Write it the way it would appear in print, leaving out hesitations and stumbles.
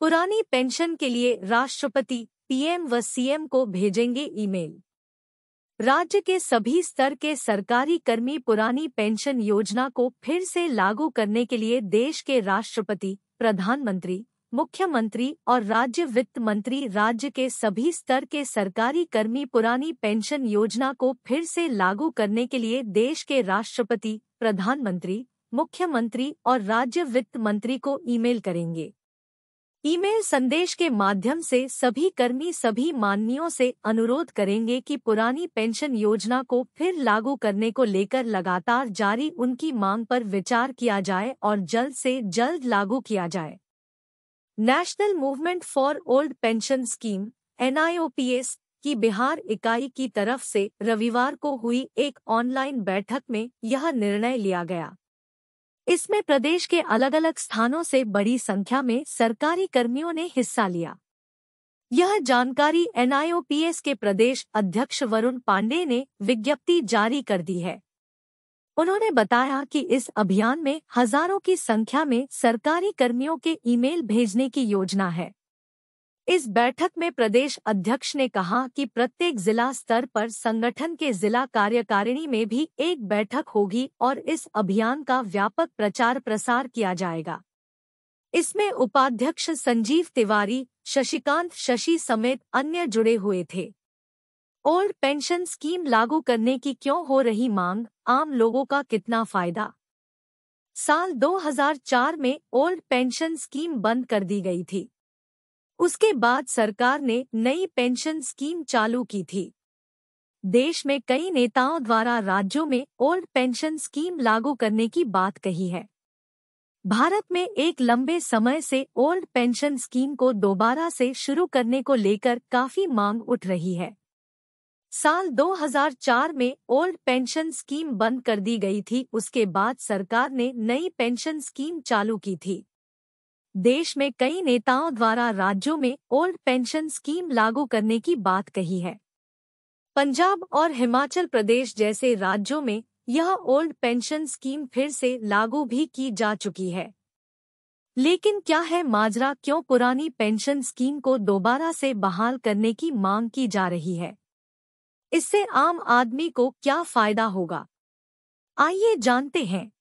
पुरानी पेंशन के लिए राष्ट्रपति, पीएम व सीएम को भेजेंगे ईमेल। राज्य के सभी स्तर के सरकारी कर्मी पुरानी पेंशन योजना को फिर से लागू करने के लिए देश के राष्ट्रपति, प्रधानमंत्री, मुख्यमंत्री और राज्य वित्त मंत्री राज्य के सभी स्तर के सरकारी कर्मी पुरानी पेंशन योजना को फिर से लागू करने के लिए देश के राष्ट्रपति, प्रधानमंत्री, मुख्यमंत्री और राज्य वित्त मंत्री को ईमेल करेंगे। ईमेल संदेश के माध्यम से सभी कर्मी सभी माननीयों से अनुरोध करेंगे कि पुरानी पेंशन योजना को फिर लागू करने को लेकर लगातार जारी उनकी मांग पर विचार किया जाए और जल्द से जल्द लागू किया जाए। National movement for old pension scheme (एनआईओपीएस) की बिहार इकाई की तरफ से रविवार को हुई एक ऑनलाइन बैठक में यह निर्णय लिया गया। इसमें प्रदेश के अलग अलग स्थानों से बड़ी संख्या में सरकारी कर्मियों ने हिस्सा लिया। यह जानकारी एनआईओपीएस के प्रदेश अध्यक्ष वरुण पांडेय ने विज्ञप्ति जारी कर दी है। उन्होंने बताया कि इस अभियान में हजारों की संख्या में सरकारी कर्मियों के ईमेल भेजने की योजना है। इस बैठक में प्रदेश अध्यक्ष ने कहा कि प्रत्येक जिला स्तर पर संगठन के जिला कार्यकारिणी में भी एक बैठक होगी और इस अभियान का व्यापक प्रचार प्रसार किया जाएगा। इसमें उपाध्यक्ष संजीव तिवारी, शशिकांत शशि समेत अन्य जुड़े हुए थे। ओल्ड पेंशन स्कीम लागू करने की क्यों हो रही मांग, आम लोगों का कितना फायदा। साल 2004 में ओल्ड पेंशन स्कीम बंद कर दी गई थी। उसके बाद सरकार ने नई पेंशन स्कीम चालू की थी। देश में कई नेताओं द्वारा राज्यों में ओल्ड पेंशन स्कीम लागू करने की बात कही है। भारत में एक लंबे समय से ओल्ड पेंशन स्कीम को दोबारा से शुरू करने को लेकर काफी मांग उठ रही है। साल 2004 में ओल्ड पेंशन स्कीम बंद कर दी गई थी। उसके बाद सरकार ने नई पेंशन स्कीम चालू की थी। देश में कई नेताओं द्वारा राज्यों में ओल्ड पेंशन स्कीम लागू करने की बात कही है। पंजाब और हिमाचल प्रदेश जैसे राज्यों में यह ओल्ड पेंशन स्कीम फिर से लागू भी की जा चुकी है। लेकिन क्या है माजरा, क्यों पुरानी पेंशन स्कीम को दोबारा से बहाल करने की मांग की जा रही है? इससे आम आदमी को क्या फायदा होगा? आइए जानते हैं।